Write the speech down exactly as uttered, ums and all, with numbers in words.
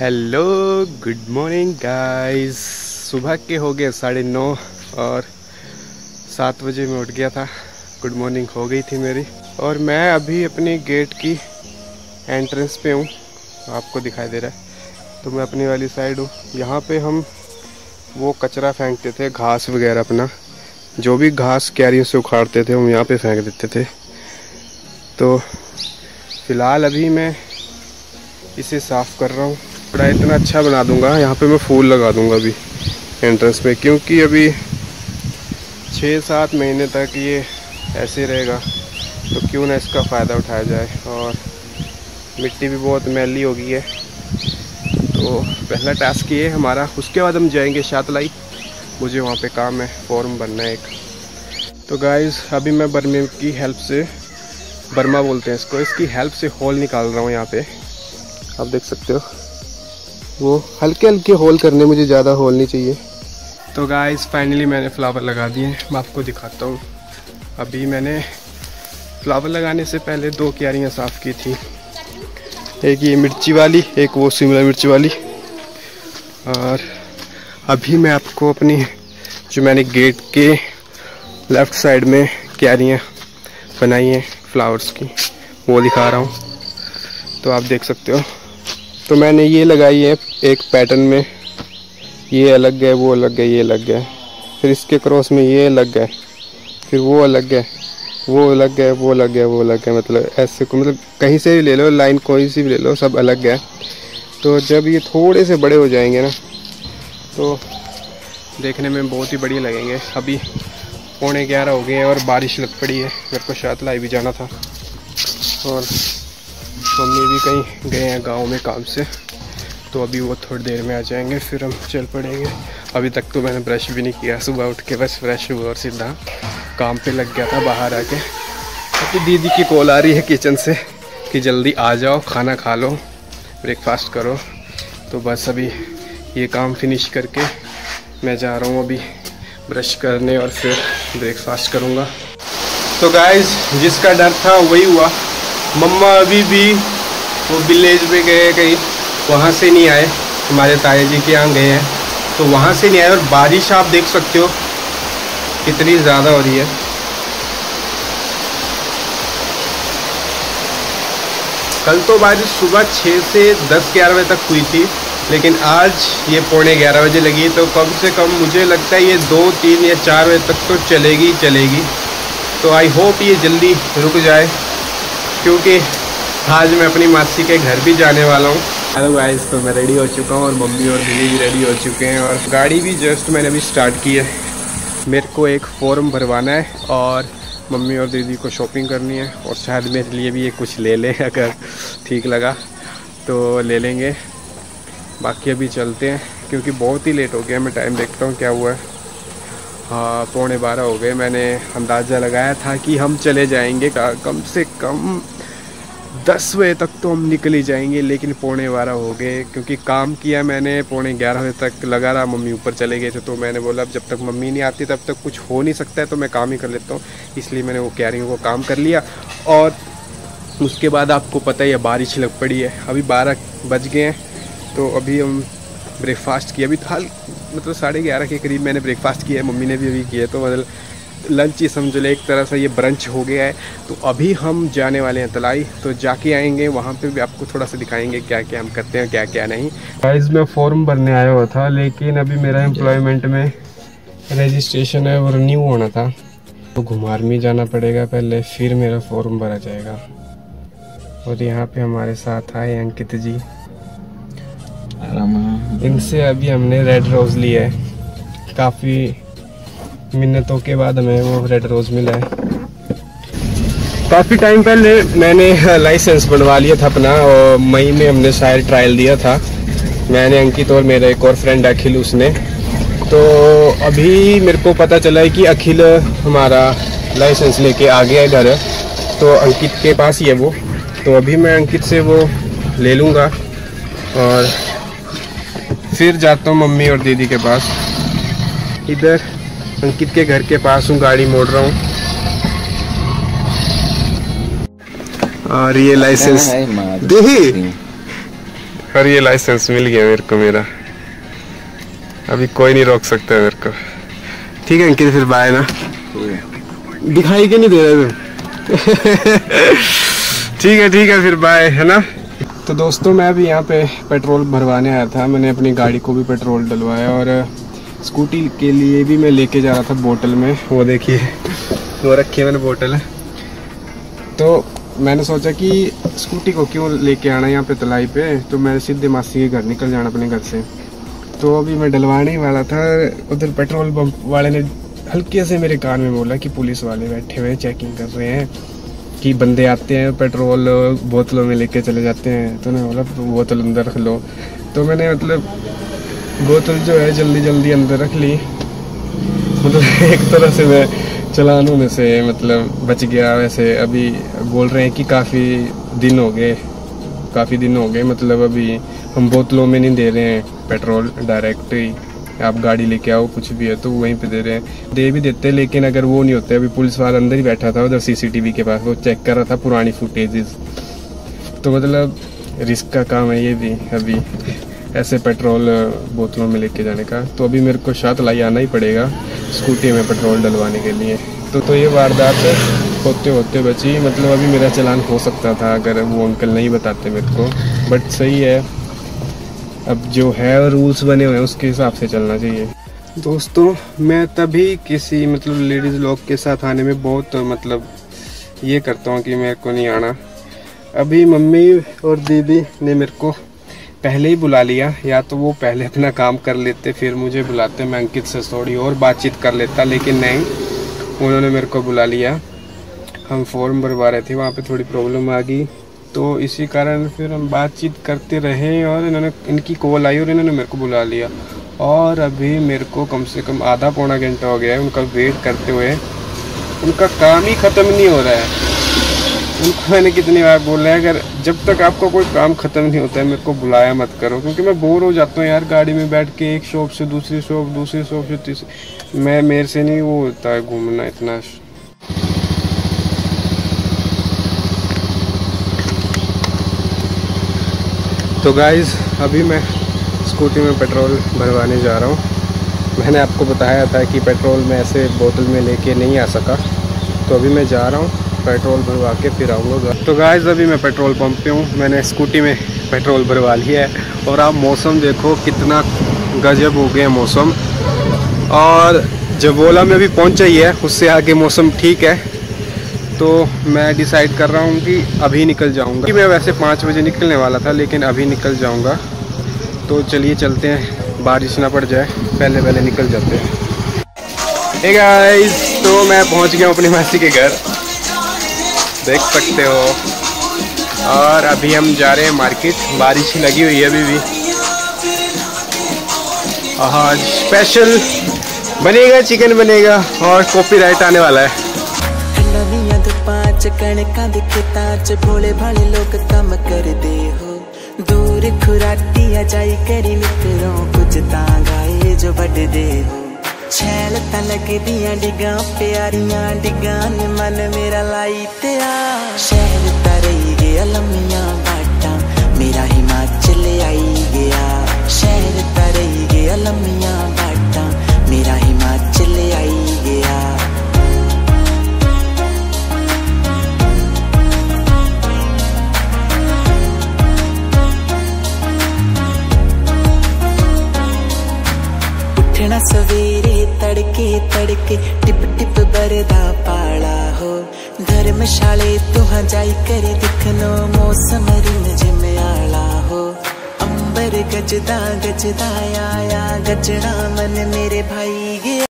Hello good morning guys. सुबह के हो गए साढ़े नौ और सात बजे मैं उठ गया था। गुड मॉर्निंग हो गई थी मेरी और मैं अभी अपने गेट की एंट्रेंस पे हूँ, आपको दिखाई दे रहा है। तो मैं अपनी वाली साइड हूँ। यहाँ पे हम वो कचरा फेंकते थे, घास वगैरह, अपना जो भी घास क्यारियों से उखाड़ते थे हम यहाँ पे फेंक देते थे। तो फ़िलहाल अभी मैं इसे साफ़ कर रहा हूँ। थोड़ा इतना अच्छा बना दूंगा, यहाँ पे मैं फूल लगा दूंगा अभी एंट्रेंस पे, क्योंकि अभी छः सात महीने तक ये ऐसे रहेगा तो क्यों ना इसका फ़ायदा उठाया जाए। और मिट्टी भी बहुत मैली हो गई है। तो पहला टास्क ये हमारा, उसके बाद हम जाएंगे शातलाई, मुझे वहाँ पे काम है, फॉर्म भरना है एक। तो गाइज़ अभी मैं बर्मे की हेल्प से, बर्मा बोलते हैं इसको, इसकी हेल्प से होल निकाल रहा हूँ। यहाँ पर आप देख सकते हो वो हल्के हल्के होल करने, मुझे ज़्यादा होल नहीं चाहिए। तो गाइस फाइनली मैंने फ़्लावर लगा दिए, मैं आपको दिखाता हूँ। अभी मैंने फ़्लावर लगाने से पहले दो क्यारियाँ साफ़ की थी, एक ये मिर्ची वाली, एक वो शिमला मिर्ची वाली। और अभी मैं आपको अपनी जो मैंने गेट के लेफ़्ट साइड में क्यारियाँ बनाई हैं फ्लावर्स की, वो दिखा रहा हूँ। तो आप देख सकते हो। तो मैंने ये लगाई है एक पैटर्न में, ये अलग गए, वो अलग गए, ये अलग गए, फिर इसके क्रॉस में ये अलग गए, फिर वो अलग गए, वो अलग गए, वो अलग गए, वो अलग गए, मतलब ऐसे को, मतलब कहीं से भी ले लो लाइन, कोई सी भी ले लो, सब अलग गए। तो जब ये थोड़े से बड़े हो जाएंगे ना तो देखने में बहुत ही बढ़िया लगेंगे। अभी पौने ग्यारह हो गए हैं और बारिश लग पड़ी है। मेरे को शातलाई भी जाना था और मम्मी भी कहीं गए हैं गांव में काम से, तो अभी वो थोड़ी देर में आ जाएंगे, फिर हम चल पड़ेंगे। अभी तक तो मैंने ब्रश भी नहीं किया, सुबह उठ के बस फ्रेश हुआ और सीधा काम पे लग गया था। बाहर आके क्योंकि दीदी की कॉल आ रही है किचन से कि जल्दी आ जाओ, खाना खा लो, ब्रेकफास्ट करो। तो बस अभी ये काम फिनिश करके मैं जा रहा हूँ अभी ब्रश करने और फिर ब्रेकफास्ट करूँगा। तो गाइज़ जिसका डर था वही हुआ, मम्मा अभी भी वो विलेज में गए कहीं, वहाँ से नहीं आए, हमारे ताया जी के यहाँ गए हैं तो वहाँ से नहीं आए। और बारिश आप देख सकते हो कितनी ज़्यादा हो रही है। कल तो बारिश सुबह छः से दस ग्यारह बजे तक हुई थी, लेकिन आज ये पौने ग्यारह बजे लगी। तो कम से कम मुझे लगता है ये दो तीन या चार बजे तक तो चलेगी चलेगी। तो आई होप ये जल्दी रुक जाए, क्योंकि आज मैं अपनी मासी के घर भी जाने वाला हूँ। हेलो गाइस, तो मैं रेडी हो चुका हूँ और मम्मी और दीदी भी रेडी हो चुके हैं और गाड़ी भी जस्ट मैंने अभी स्टार्ट की है। मेरे को एक फॉर्म भरवाना है और मम्मी और दीदी को शॉपिंग करनी है और शायद मेरे लिए भी ये कुछ ले लें, अगर ठीक लगा तो ले लेंगे। बाकी अभी चलते हैं क्योंकि बहुत ही लेट हो गया। मैं टाइम देखता हूँ क्या हुआ है। हाँ, पौने बारह हो गए। मैंने अंदाज़ा लगाया था कि हम चले जाएंगे कम से कम दस बजे तक तो हम निकल ही जाएंगे, लेकिन पौने बारह हो गए क्योंकि काम किया मैंने पौने ग्यारह बजे तक, लगा रहा। मम्मी ऊपर चले गए थे तो मैंने बोला अब जब तक मम्मी नहीं आती तब तक कुछ हो नहीं सकता है, तो मैं काम ही कर लेता हूँ। इसलिए मैंने वो क्यारियों को काम कर लिया और उसके बाद आपको पता ही है बारिश लग पड़ी है। अभी बारह बज गए हैं तो अभी हम ब्रेकफास्ट किया। अभी हाल मतलब साढ़े ग्यारह के करीब मैंने ब्रेकफास्ट किया है, मम्मी ने भी अभी किया है, तो मतलब लंच ही समझ लो एक तरह से, ये ब्रंच हो गया है। तो अभी हम जाने वाले हैं तलाई, तो जाके आएंगे, वहाँ पे भी आपको थोड़ा सा दिखाएंगे क्या क्या हम करते हैं क्या क्या नहीं। गाइस मैं फॉर्म भरने आया हुआ था, लेकिन अभी मेरा एम्प्लॉयमेंट में रजिस्ट्रेशन है और न्यू होना था, तो घुमार में जाना पड़ेगा पहले, फिर मेरा फॉर्म भरा जाएगा। और यहाँ पर हमारे साथ आए अंकित जी, इनसे अभी हमने रेड रोज़ लिया है, काफ़ी मिन्नतों के बाद हमें वो रेड रोज़ मिला है। काफ़ी टाइम पहले मैंने लाइसेंस बनवा लिया था अपना और मई में हमने शायद ट्रायल दिया था, मैंने, अंकित और मेरा एक और फ्रेंड अखिल, उसने। तो अभी मेरे को पता चला है कि अखिल हमारा लाइसेंस लेके आ गया है घर, तो अंकित के पास ही है वो। तो अभी मैं अंकित से वो ले लूँगा और फिर जाता हूँ मम्मी और दीदी के पास। इधर अंकित के घर के पास हूँ, गाड़ी मोड़ रहा हूँ। और ये लाइसेंस देखिए, और ये लाइसेंस मिल गया मेरे को मेरा, अभी कोई नहीं रोक सकता है मेरे को। ठीक है अंकित, फिर बाय ना, दिखाई क्यों नहीं दे रहे तुम? ठीक है ठीक है, फिर बाय, है ना। तो दोस्तों मैं अभी यहाँ पे पेट्रोल भरवाने आया था, मैंने अपनी गाड़ी को भी पेट्रोल डलवाया और स्कूटी के लिए भी मैं लेके जा रहा था बोतल में, वो देखिए वो रखी है मैंने बोतल। तो मैंने सोचा कि स्कूटी को क्यों लेके आना यहाँ पे तलाई पे, तो मैं सीधे मासी के घर निकल जाना अपने घर से। तो अभी मैं डलवाने ही वाला था, उधर पेट्रोल पंप वाले ने हल्के से मेरे कान में बोला कि पुलिस वाले बैठे हुए चेकिंग कर रहे हैं कि बंदे आते हैं पेट्रोल बोतलों में लेके चले जाते हैं। तो मैंने बोला बोतल अंदर रख लो, तो मैंने मतलब बोतल जो है जल्दी जल्दी अंदर रख ली, मतलब एक तरह से मैं चलान होने से मतलब बच गया। वैसे अभी बोल रहे हैं कि काफ़ी दिन हो गए, काफ़ी दिन हो गए मतलब अभी हम बोतलों में नहीं दे रहे हैं पेट्रोल, डायरेक्ट ही आप गाड़ी लेके आओ कुछ भी है तो वहीं पे दे रहे हैं। दे भी देते लेकिन अगर वो नहीं होते, अभी पुलिस वाला अंदर ही बैठा था उधर सीसीटीवी के पास, वो चेक कर रहा था पुरानी फुटेजेस। तो मतलब रिस्क का काम है ये भी, अभी ऐसे पेट्रोल बोतलों में लेके जाने का। तो अभी मेरे को शायद लाई आना ही पड़ेगा स्कूटी में पेट्रोल डलवाने के लिए। तो तो ये वारदात होते होते बची, मतलब अभी मेरा चालान हो सकता था अगर वो अंकल नहीं बताते मेरे को, बट सही है अब जो है रूल्स बने हुए हैं उसके हिसाब से चलना चाहिए। दोस्तों मैं तभी किसी मतलब लेडीज़ लोग के साथ आने में बहुत मतलब ये करता हूँ कि मेरे को नहीं आना। अभी मम्मी और दीदी ने मेरे को पहले ही बुला लिया, या तो वो पहले अपना काम कर लेते फिर मुझे बुलाते, मैं अंकित से थोड़ी और बातचीत कर लेता, लेकिन नहीं उन्होंने मेरे को बुला लिया। हम फॉर्म भरवा रहे थे, वहाँ पर थोड़ी प्रॉब्लम आ गई तो इसी कारण फिर हम बातचीत करते रहे और इन्होंने इनकी कॉल आई और इन्होंने मेरे को बुला लिया। और अभी मेरे को कम से कम आधा पौना घंटा हो गया है उनका वेट करते हुए, उनका काम ही ख़त्म नहीं हो रहा है। उनको मैंने कितनी बार बोला है अगर जब तक आपका कोई काम ख़त्म नहीं होता है मेरे को बुलाया मत करो, क्योंकि मैं बोर हो जाता हूँ यार गाड़ी में बैठ के, एक शॉप से दूसरी शॉप, दूसरी शॉप से तीसरी, मैं मेरे से नहीं वो होता है घूमना इतना। तो गाइज़ अभी मैं स्कूटी में पेट्रोल भरवाने जा रहा हूँ, मैंने आपको बताया था कि पेट्रोल मैं ऐसे बोतल में लेके नहीं आ सका, तो अभी मैं जा रहा हूँ पेट्रोल भरवा के फिर आऊँगा। तो गाइज़ अभी मैं पेट्रोल पंप पे हूँ, मैंने स्कूटी में पेट्रोल भरवा लिया है और आप मौसम देखो कितना गजब हो गया मौसम। और जबोला में अभी पहुँचा ही है, उससे आगे मौसम ठीक है, तो मैं डिसाइड कर रहा हूँ कि अभी निकल जाऊँगा कि मैं वैसे पाँच बजे निकलने वाला था लेकिन अभी निकल जाऊँगा। तो चलिए चलते हैं, बारिश ना पड़ जाए, पहले पहले निकल जाते हैं। हे गाइस, तो मैं पहुँच गया हूँ अपनी मासी के घर, देख सकते हो, और अभी हम जा रहे हैं मार्केट, बारिश लगी हुई है अभी भी। आज स्पेशल बनेगा, चिकन बनेगा और कॉपीराइट आने वाला है। कणका दिखता च भोले भाले लोग कम कर दे हो, दूर खुराती जाई करी मित्रों कुछ तांगाए जो बढ़ दे हो, छैल तलक दिया डिगा प्यारिया डिगा ने मन मेरा लाई तेरा, शहर तरई गया लम्बिया बाटा मेरा हिमाचल आई गया, शहर तरई गया लम्बिया बाटा मेरा हिमाचल आई गया। उठना सवेरे तड़के तड़के टिप टिप बरदा पाला हो, धर्मशाले तुहा जाई करे दिखनो मौसम रिम जिम आला हो, अंबर गजदा गजदा आया गजना मन मेरे भाई गया।